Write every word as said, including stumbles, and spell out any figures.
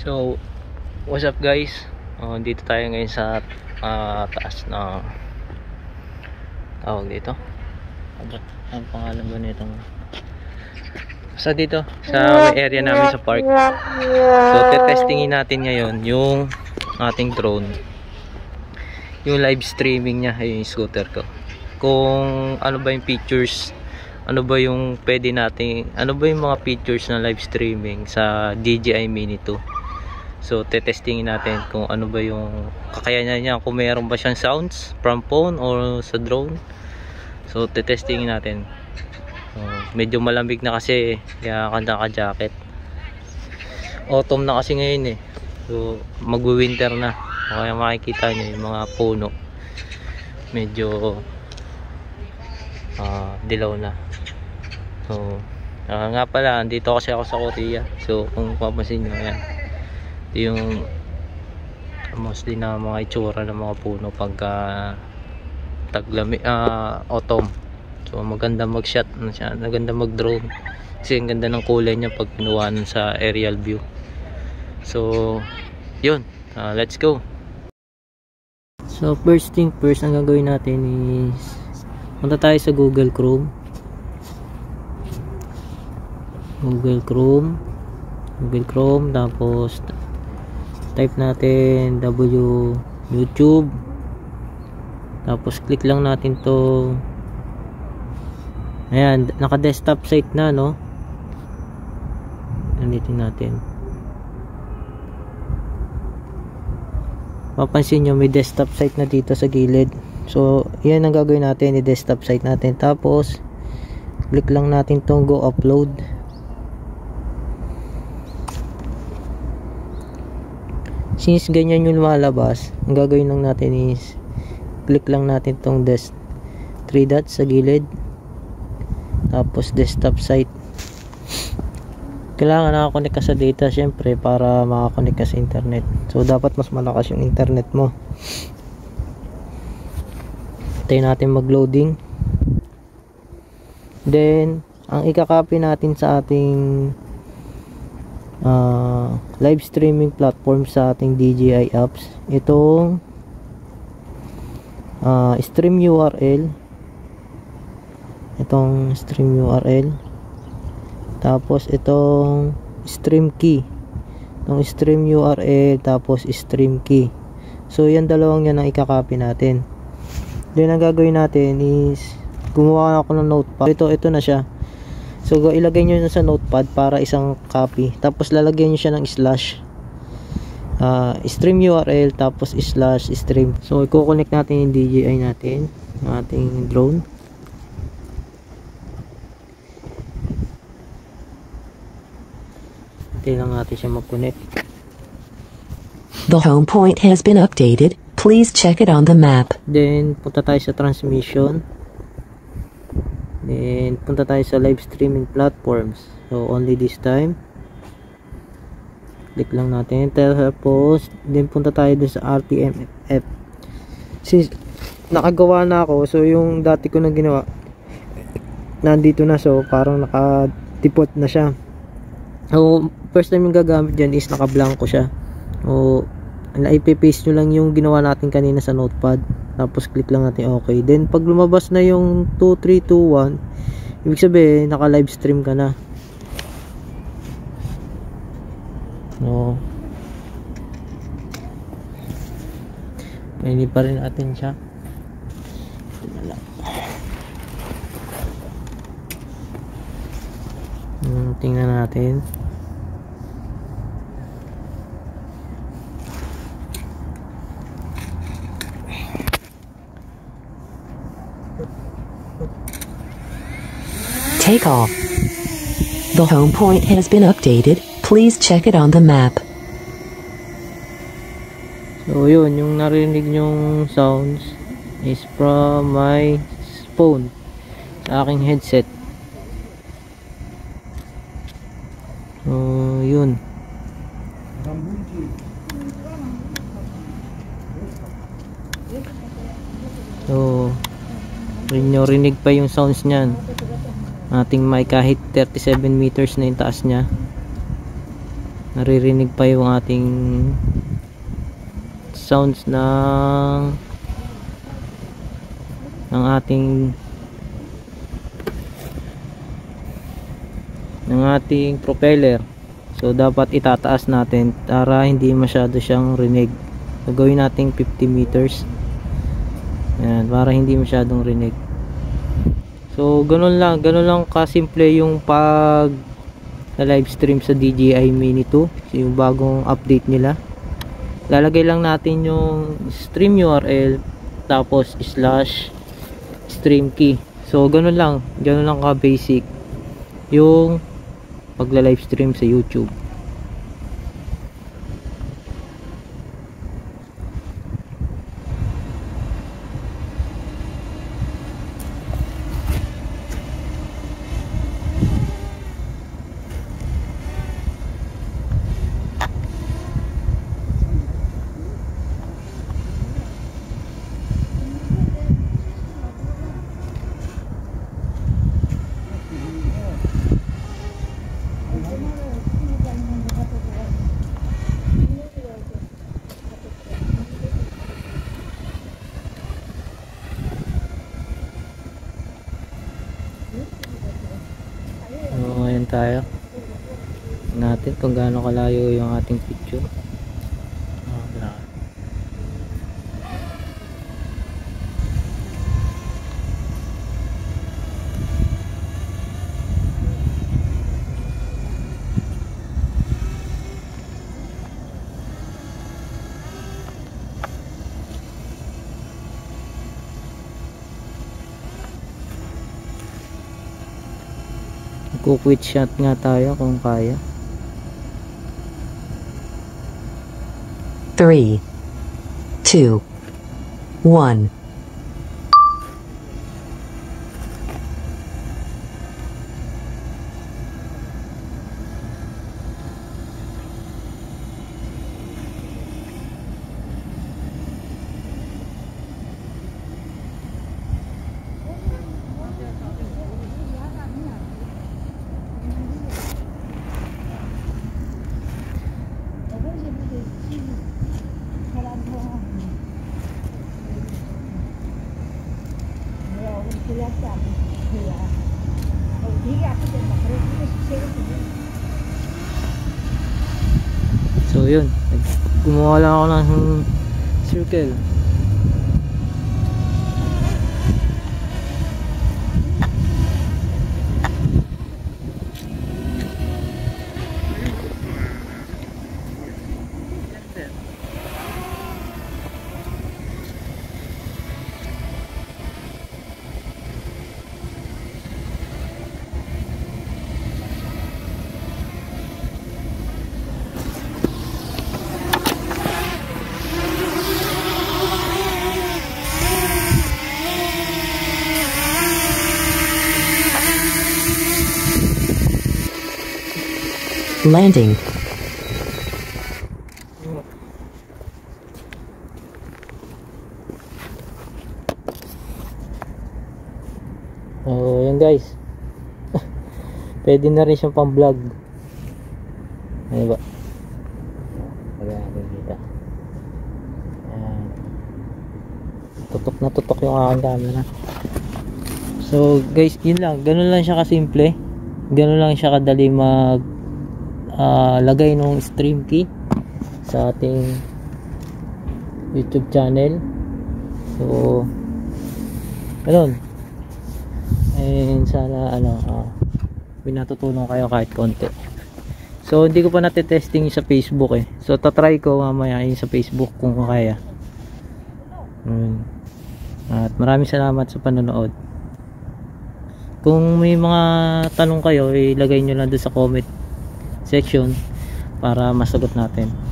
So, what's up guys? Uh, dito tayo ngayon sa uh, taas na tawag dito. Ang pangalan ba nito? Sa dito, sa area namin sa park. So, te-testingin natin ngayon yung ating drone. Yung live streaming niya, yung scooter ko. Kung ano ba yung features, ano ba yung pwede nating, ano ba yung mga features na live streaming sa D J I Mini two. So, te-testingin natin kung ano ba yung kakayanan niya, kung mayroon ba siyang sounds from phone or sa drone. So, te-testingin natin. Uh, medyo malamig na kasi, kaya naka-jacket. Autumn na kasi ngayon eh. So, mag-winter na. Kaya makikita nyo yung mga puno. Medyo Uh, dilaw na. So, uh, nga pala, dito kasi ako sa Korea. So, kung papansin nyo, ayan. Ito yung mostly na mga itsura ng mga puno pagka uh, taglami, uh, autumn. So, maganda mag-shot. Maganda mag-drone. Kasi ang ganda ng kulay niya pag pinuha sa aerial view. So, yun. Uh, let's go. So, first thing first, ang gagawin natin is punta tayo sa Google Chrome. Google Chrome. Google Chrome. Tapos, type natin W YouTube. Tapos, click lang natin to. Ayan. Naka-desktop site na, no? Nandito natin. Mapansin nyo, may desktop site na dito sa gilid. So, yan ang gagawin natin, i-desktop site natin. Tapos, click lang natin tong go upload. Since ganyan yung lumalabas, ang gagawin lang natin is, click lang natin tong desk three dots sa gilid. Tapos, desktop site. Kailangan nakakonect ka sa data, syempre, para makakonect ka sa internet. So, dapat mas malakas yung internet mo. Tayo natin mag-loading. Then, ang ikakopy natin sa ating uh, live streaming platform sa ating D J I apps. Itong uh, stream U R L. Itong stream U R L. Tapos, itong stream key. Itong stream U R L, tapos stream key. So, yan dalawang yan ang ikakopy natin. Then, ang gagawin natin is gumawa ako ng notepad. Ito, ito na siya. So, ilagay nyo na sa notepad para isang copy. Tapos, lalagyan nyo siya ng slash uh, stream U R L, tapos slash stream. So, i-connect natin yung D J I natin, ating drone. Hindi lang natin siya mag-connect. The home point has been updated. Please check it on the map. Then, punta tayo sa transmission. Then, punta tayo sa live streaming platforms. So, only this time. Click lang natin. Tell her post. Then, punta tayo dun sa R T M F. Since, nakagawa na ako. So, yung dati ko na ginawa, nandito na. So, parang nakatipot na siya. So, first time yung gagamit dyan is nakablanko siya. So, i-paste nyo lang yung ginawa natin kanina sa notepad. Tapos click lang natin okay. Then pag lumabas na yung two three two one, ibig sabihin naka live stream ka na. No. Pwede pa rin natin siya. Hmm, tingnan natin. Take off. The home point has been updated. Please check it on the map. So yun, yung narinig yung sounds is from my phone, sa aking headset. So yun. So rinig pa yung sounds niyan. Ating may kahit thirty-seven meters na yung taas niya. naririnig pa yung ating sounds ng ng ating ng ating propeller. So dapat itataas natin para hindi masyado siyang rinig. So gawin natin fifty meters. Ayan, para hindi masyadong rinig. So ganun lang, ganun lang kasimple yung pag live stream sa D J I Mini two, yung bagong update nila. Lalagay lang natin yung stream U R L tapos slash stream key. So ganun lang, ganun lang ka basic yung pagla-live stream sa YouTube. Tayo natin kung gaano kalayo yung ating picture. Quick shot nga tayo kung kaya. three two one. So yun, gumawa lang ako ng circle. Landing. Oh, yan guys. Pwede na rin siyang pang-vlog. Ano ba? Wala natin dito. Ayan. Tutok na tutok yung aking camera. So guys, yun lang. Ganun lang siya kasimple. Ganun lang siya kadali mag Uh, lagay ng stream key sa ating YouTube channel. So ganun. And sana ano, uh, binatutulong kayo kahit konti. So hindi ko pa natetesting sa Facebook eh. So tatry ko mamaya yun sa Facebook kung kaya. Hmm. At maraming salamat sa panonood. Kung may mga tanong kayo, ilagay nyo lang doon sa comment section para masagot natin.